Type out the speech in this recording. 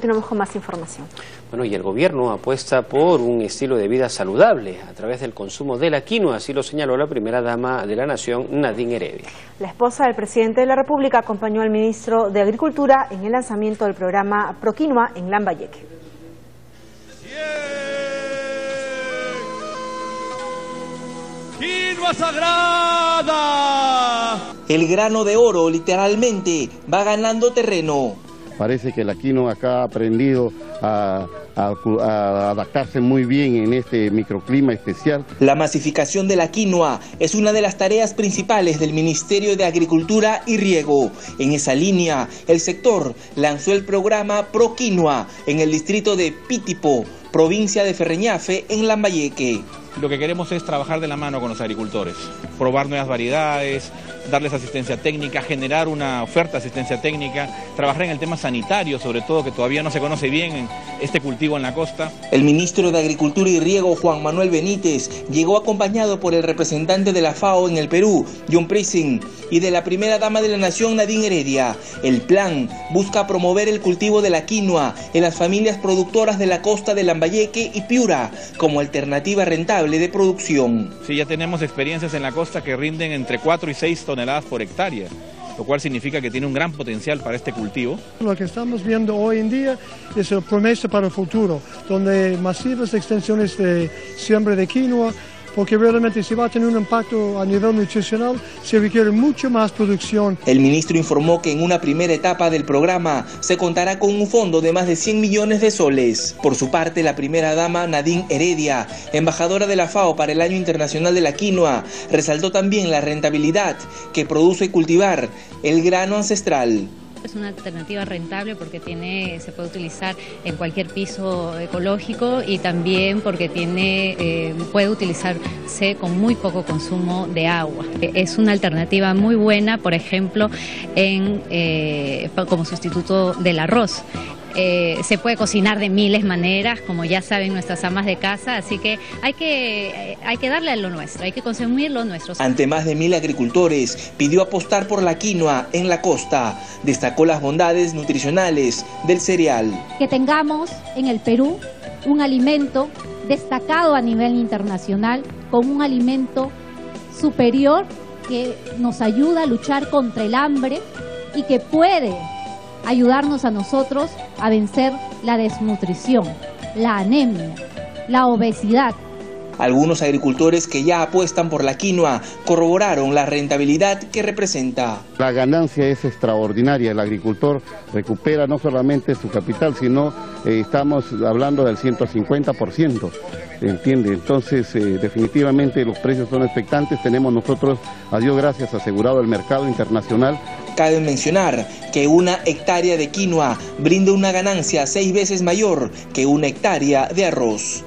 Continuamos con más información. Bueno, y el gobierno apuesta por un estilo de vida saludable a través del consumo de la quinoa, así lo señaló la primera dama de la nación, Nadine Heredia. La esposa del presidente de la República acompañó al ministro de Agricultura en el lanzamiento del programa Pro Quinua en Lambayeque. ¡Quinua sagrada! El grano de oro literalmente va ganando terreno. Parece que la quinoa acá ha aprendido a adaptarse muy bien en este microclima especial. La masificación de la quinoa es una de las tareas principales del Ministerio de Agricultura y Riego. En esa línea, el sector lanzó el programa Pro Quinua en el distrito de Pitipo, provincia de Ferreñafe, en Lambayeque. Lo que queremos es trabajar de la mano con los agricultores, probar nuevas variedades, darles asistencia técnica, generar una oferta de asistencia técnica, trabajar en el tema sanitario, sobre todo, que todavía no se conoce bien este cultivo en la costa. El ministro de Agricultura y Riego, Juan Manuel Benites, llegó acompañado por el representante de la FAO en el Perú, Jhon Preissing, y de la primera dama de la nación, Nadine Heredia. El plan busca promover el cultivo de la quinoa en las familias productoras de la costa de Lambayeque y Piura, como alternativa rentable de producción. Sí, ya tenemos experiencias en la costa que rinden entre 4 y 6 toneladas por hectárea, lo cual significa que tiene un gran potencial para este cultivo. Lo que estamos viendo hoy en día es una promesa para el futuro, donde masivas extensiones de siembra de quinoa, porque realmente si va a tener un impacto a nivel nutricional, se requiere mucho más producción. El ministro informó que en una primera etapa del programa se contará con un fondo de más de 100 millones de soles. Por su parte, la primera dama Nadine Heredia, embajadora de la FAO para el Año Internacional de la Quinoa, resaltó también la rentabilidad que produce cultivar el grano ancestral. Es una alternativa rentable porque se puede utilizar en cualquier piso ecológico y también porque puede utilizarse con muy poco consumo de agua. Es una alternativa muy buena, por ejemplo, como sustituto del arroz. Se puede cocinar de miles de maneras, como ya saben nuestras amas de casa, así que hay que darle a lo nuestro, hay que consumir lo nuestro. Ante más de 1000 agricultores, pidió apostar por la quinoa en la costa. Destacó las bondades nutricionales del cereal. Que tengamos en el Perú un alimento destacado a nivel internacional, con un alimento superior que nos ayuda a luchar contra el hambre y que puede ayudarnos a nosotros a vencer la desnutrición, la anemia, la obesidad. Algunos agricultores que ya apuestan por la quinoa corroboraron la rentabilidad que representa. La ganancia es extraordinaria, el agricultor recupera no solamente su capital, sino estamos hablando del 150%, ¿entiende? Entonces definitivamente los precios son expectantes, tenemos nosotros, a Dios gracias, asegurado el mercado internacional. Cabe mencionar que una hectárea de quinoa brinda una ganancia 6 veces mayor que una hectárea de arroz.